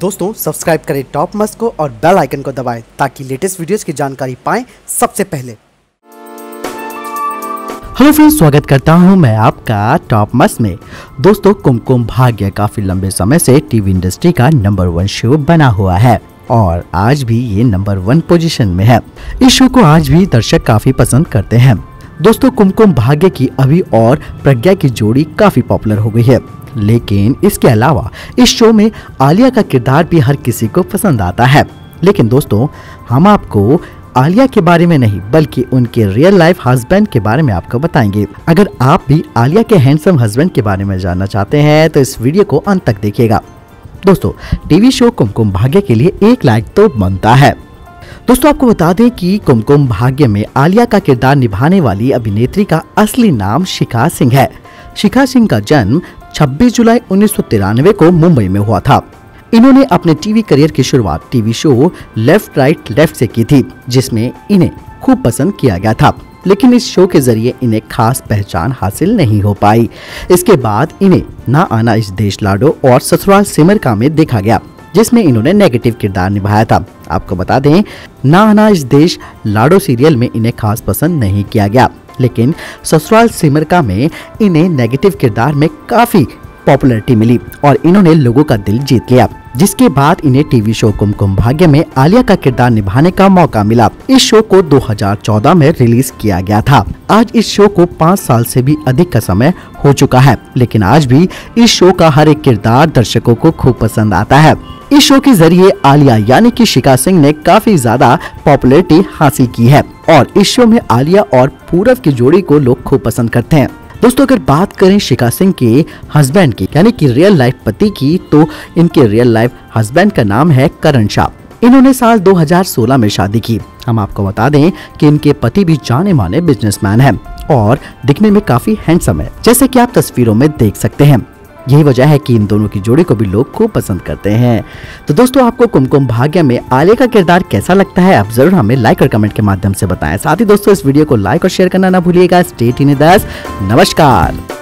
दोस्तों सब्सक्राइब करें top must को और बेल आइकन को दबाएं ताकि लेटेस्ट वीडियोस की जानकारी पाएं सबसे पहले। हेलो फ्रेंड्स, स्वागत करता हूं मैं आपका टॉप मस्ट में। दोस्तों कुमकुम भाग्य काफ़ी लंबे समय से टीवी इंडस्ट्री का नंबर 1 शो बना हुआ है और आज भी ये नंबर 1 पोजीशन में है। इस शो को आज भी दर्शक काफ़ी पसंद करते हैं। दोस्तों कुमकुम भाग्य की अभी और प्रज्ञा की जोड़ी काफ़ी पॉपुलर हो गई है, लेकिन इसके अलावा इस शो में आलिया का किरदार भी हर किसी को पसंद आता है। लेकिन दोस्तों हम आपको आलिया के बारे में नहीं बल्कि उनके रियल लाइफ हस्बैंड के बारे में आपको बताएंगे। अगर आप भी आलिया के हैंडसम हस्बैंड के बारे में जानना चाहते हैं तो इस वीडियो को अंत तक देखिएगा। दोस्तों टीवी शो कुमकुम भाग्य के लिए एक लाइक तो बनता है। दोस्तों आपको बता दें कि कुमकुम भाग्य में आलिया का किरदार निभाने वाली अभिनेत्री का असली नाम शिखा सिंह है। शिखा सिंह का जन्म 26 जुलाई 1993 को मुंबई में हुआ था। इन्होंने अपने टीवी करियर की शुरुआत TV show Left Right Left से की थी, जिसमें इन्हें खूब पसंद किया गया था, लेकिन इस शो के जरिए इन्हें खास पहचान हासिल नहीं हो पाई। इसके बाद इन्हें ना आना इस देश लाडो और ससुराल सिमर का में देखा गया, जिसमें इन्होंने नेगेटिव किरदार निभाया था। आपको बता दें ना आना इस देश लाडो सीरियल में इन्हें खास पसंद नहीं किया गया, लेकिन ससुराल सिमर का में इन्हें नेगेटिव किरदार में काफ़ी पॉपुलैरिटी मिली और इन्होंने लोगों का दिल जीत लिया, जिसके बाद इन्हें टीवी शो कुमकुम भाग्य में आलिया का किरदार निभाने का मौका मिला। इस शो को 2014 में रिलीज किया गया था। आज इस शो को 5 साल से भी अधिक का समय हो चुका है, लेकिन आज भी इस शो का हर एक किरदार दर्शकों को खूब पसंद आता है। इस शो के जरिए आलिया यानी कि शिखा सिंह ने काफी ज्यादा पॉपुलैरिटी हासिल की है और इस शो में आलिया और पूरब की जोड़ी को लोग खूब पसंद करते हैं। दोस्तों अगर बात करें शिखा सिंह के हस्बैंड की यानी कि रियल लाइफ पति की, तो इनके रियल लाइफ हस्बैंड का नाम है करण शाह। इन्होंने साल 2016 में शादी की। हम आपको बता दें कि इनके पति भी जाने माने बिजनेसमैन हैं और दिखने में काफी हैंडसम है, जैसे कि आप तस्वीरों में देख सकते हैं। यही वजह है कि इन दोनों की जोड़ी को भी लोग खूब पसंद करते हैं। तो दोस्तों आपको कुमकुम भाग्य में आलिया का किरदार कैसा लगता है, आप जरूर हमें लाइक और कमेंट के माध्यम से बताएं। साथ ही दोस्तों इस वीडियो को लाइक और शेयर करना ना भूलिएगा। Stay tuned. नमस्कार।